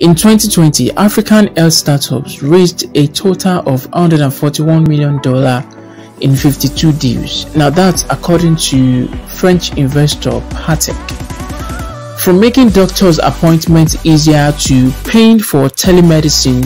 In 2020, African health startups raised a total of $141 million in 52 deals. Now that's according to French investor Hatech. From making doctors' appointments easier to paying for telemedicine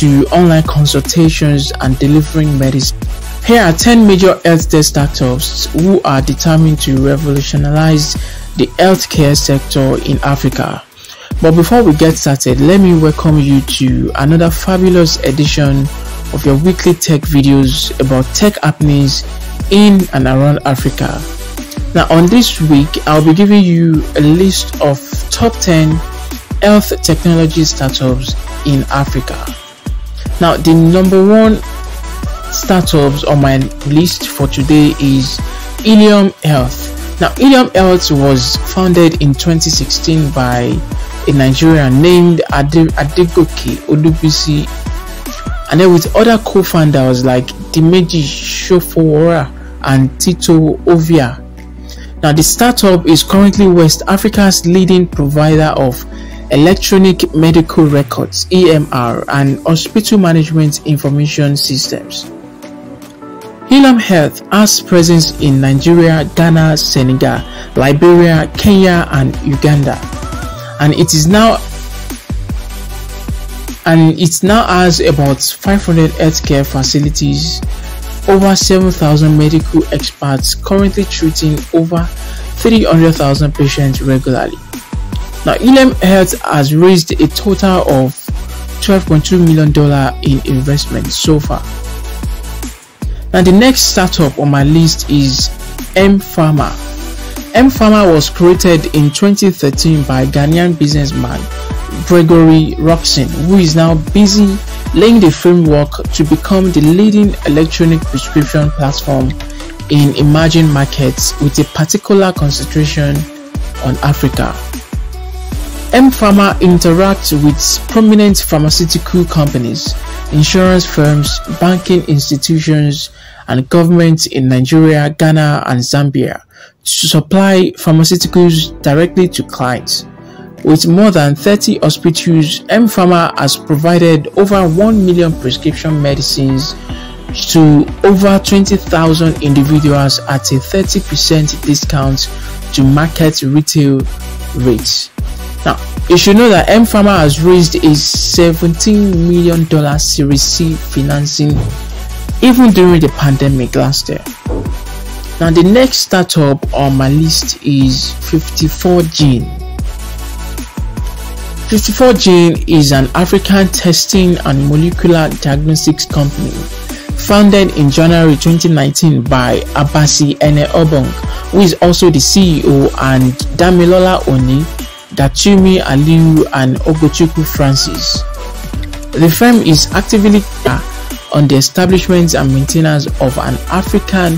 to online consultations and delivering medicine. Here are 10 major health tech startups who are determined to revolutionize the healthcare sector in Africa. But before we get started, let me welcome you to another fabulous edition of your weekly tech videos about tech happenings in and around Africa. Now on this week, I'll be giving you a list of top 10 health technology startups in Africa. Now the number one startups on my list for today is Helium Health. Now Helium Health was founded in 2016 by a Nigerian named Adegoki Odubisi, and then with other co-founders like Dimeji Shofoora and Tito Ovia. Now the startup is currently West Africa's leading provider of electronic medical records (EMR) and hospital management information systems. Ilam Health has presence in Nigeria, Ghana, Senegal, Liberia, Kenya, and Uganda. And it now has about 500 healthcare facilities, over 7,000 medical experts currently treating over 300,000 patients regularly. Now, Ilam Health has raised a total of $12.2 million in investment so far. Now, the next startup on my list is M Pharma. M Pharma was created in 2013 by Ghanaian businessman Gregory Roxin, who is now busy laying the framework to become the leading electronic prescription platform in emerging markets with a particular concentration on Africa. M Pharma interacts with prominent pharmaceutical companies, insurance firms, banking institutions, and governments in Nigeria, Ghana, and Zambia to supply pharmaceuticals directly to clients. With more than 30 hospitals, M Pharma has provided over 1 million prescription medicines to over 20,000 individuals at a 30% discount to market retail rates. Now, you should know that M Pharma has raised a $17 million Series C financing even during the pandemic last year. Now the next startup on my list is 54Gene. 54Gene is an African testing and molecular diagnostics company founded in January 2019 by Abasi Ene Obong, who is also the CEO, and Damilola Oni, Dachumi Aliu, and Obuchuku Francis. The firm is actively on the establishment and maintenance of an African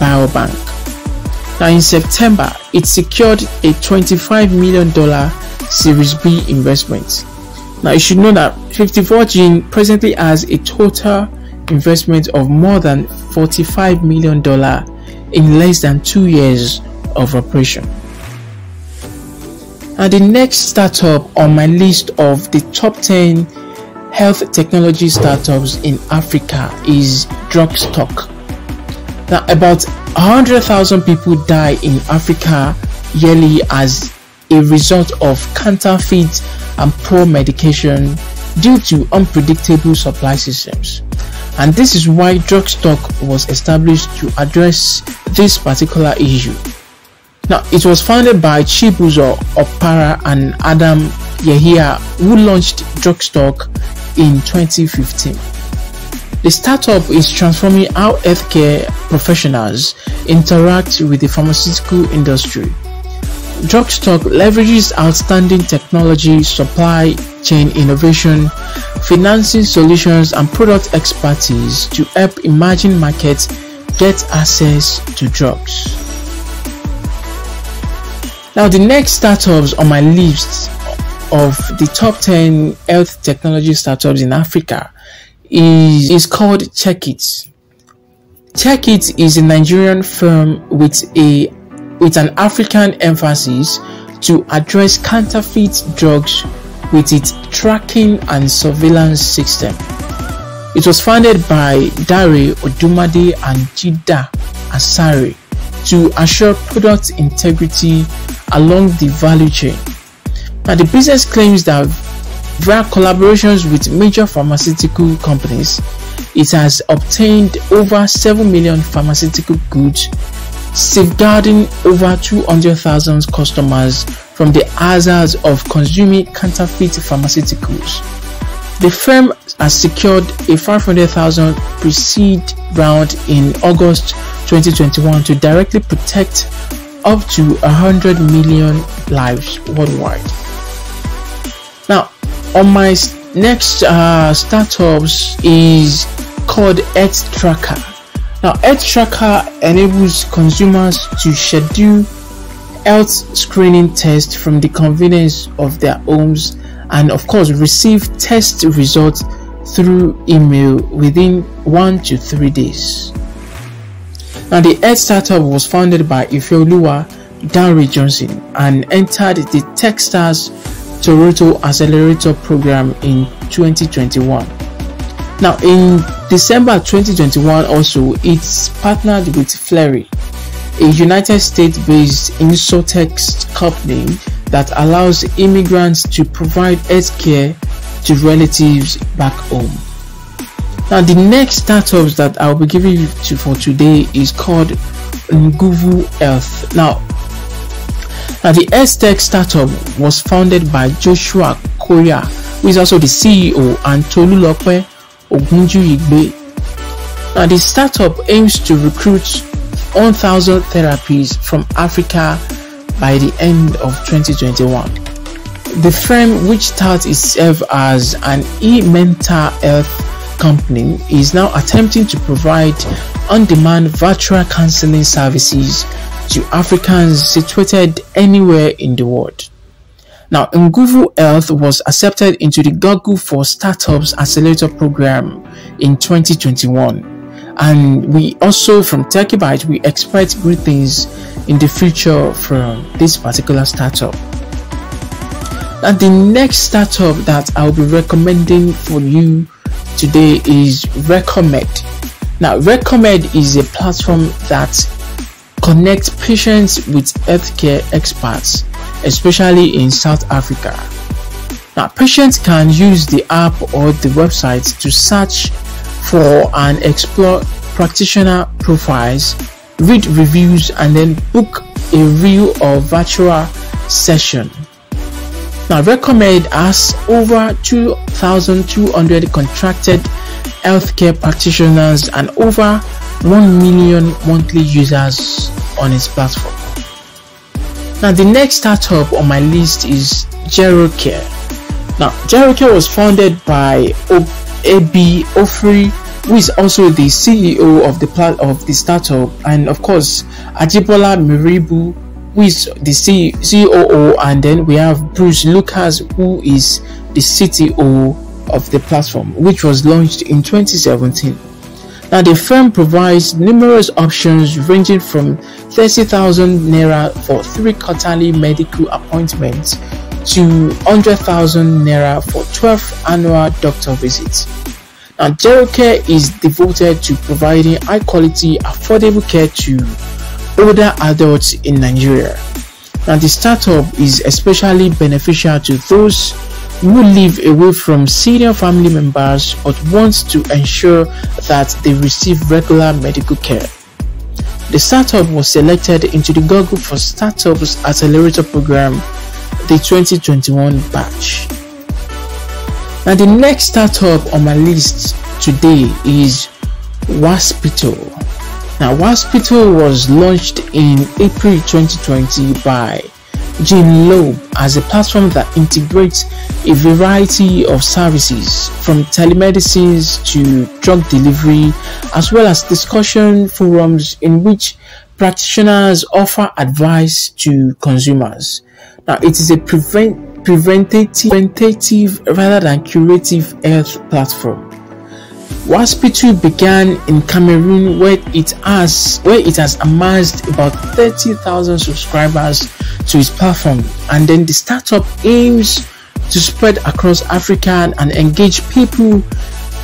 biobank. Now in September, it secured a $25 million Series B investment. Now you should know that 54Gene presently has a total investment of more than $45 million in less than 2 years of operation. Now the next startup on my list of the top 10 health technology startups in Africa is DrugStoc. Now, about 100,000 people die in Africa yearly as a result of counterfeit and poor medication due to unpredictable supply systems. And this is why DrugStoc was established to address this particular issue. Now, it was founded by Chibuzo Opara and Adam Yehia, who launched DrugStoc in 2015. The startup is transforming how healthcare professionals interact with the pharmaceutical industry. DrugStoc leverages outstanding technology, supply chain innovation, financing solutions, and product expertise to help emerging markets get access to drugs. Now, the next startups on my list of the top 10 health technology startups in Africa is called Check It. Check It is a Nigerian firm with an African emphasis to address counterfeit drugs with its tracking and surveillance system. It was founded by Dare Odumade and Jida Asari to assure product integrity along the value chain. Now, the business claims that via collaborations with major pharmaceutical companies, it has obtained over 7 million pharmaceutical goods, safeguarding over 200,000 customers from the hazards of consuming counterfeit pharmaceuticals. The firm has secured a 500,000 pre-seed round in August 2021 to directly protect up to 100 million lives worldwide. Now, on my next startups is called Health Tracker. Now, Health Tracker enables consumers to schedule health screening tests from the convenience of their homes and, of course, receive test results through email within 1 to 3 days. Now, the Health Startup was founded by Ifeoluwa Dare Johnson and entered the Techstars Toronto Accelerator Program in 2021. Now, in December 2021 also, it's partnered with Fleury, a United States-based insurtech company that allows immigrants to provide health care to relatives back home. Now, the next startups that I'll be giving you for today is called Nguvu Health. Now the health tech startup was founded by Joshua Koya, who is also the CEO, and Tolu Lope Ogunjuigbe. Now, the startup aims to recruit 1,000 therapies from Africa by the end of 2021. The firm, which starts itself as an e-mental health company, is now attempting to provide on-demand virtual counseling services to Africans situated anywhere in the world. Now, Nguvu Health was accepted into the Google for Startups Accelerator Program in 2021. And we also, from Techibytes, we expect good things in the future from this particular startup. Now, the next startup that I'll be recommending for you today is Recomed. Now, Recomed is a platform that connects patients with healthcare experts, especially in South Africa. Now, patients can use the app or the website to search for and explore practitioner profiles, read reviews, and then book a real or virtual session. Now, Recomed has over 2,200 contracted healthcare practitioners and over 1 million monthly users on its platform. Now, the next startup on my list is Jerocare. Now, Jerocare was founded by Ab Ofri, who is also the CEO of the startup, and of course Ajibola Miribu, who is the COO, and then we have Bruce Lucas, who is the CTO of the platform, which was launched in 2017. Now, the firm provides numerous options ranging from 30,000 naira for 3 quarterly medical appointments to 100,000 naira for 12 annual doctor visits. Now, Jerocare is devoted to providing high quality, affordable care to older adults in Nigeria. Now, the startup is especially beneficial to those who live away from senior family members but wants to ensure that they receive regular medical care. The startup was selected into the Google for Startups Accelerator Program, the 2021 batch. Now, the next startup on my list today is Waspito. Now, Waspito was launched in April 2020 by Gene Loeb as a platform that integrates a variety of services from telemedicines to drug delivery, as well as discussion forums in which practitioners offer advice to consumers. Now, it is a preventative rather than curative health platform. Waspito began in Cameroon, where it has amassed about 30,000 subscribers to its platform, and then the startup aims to spread across Africa and engage people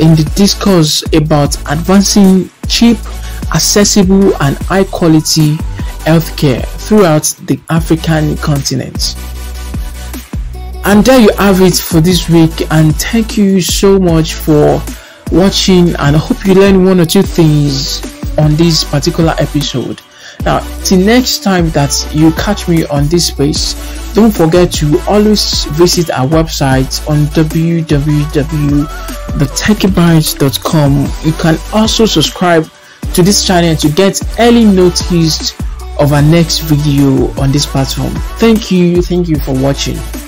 in the discourse about advancing cheap, accessible and high quality healthcare throughout the African continent. And there you have it for this week, and thank you so much for watching, and I hope you learned one or two things on this particular episode. Now, till next time that you catch me on this space, don't forget to always visit our website on www.thetechibytes.com. You can also subscribe to this channel to get early notice of our next video on this platform. Thank you for watching.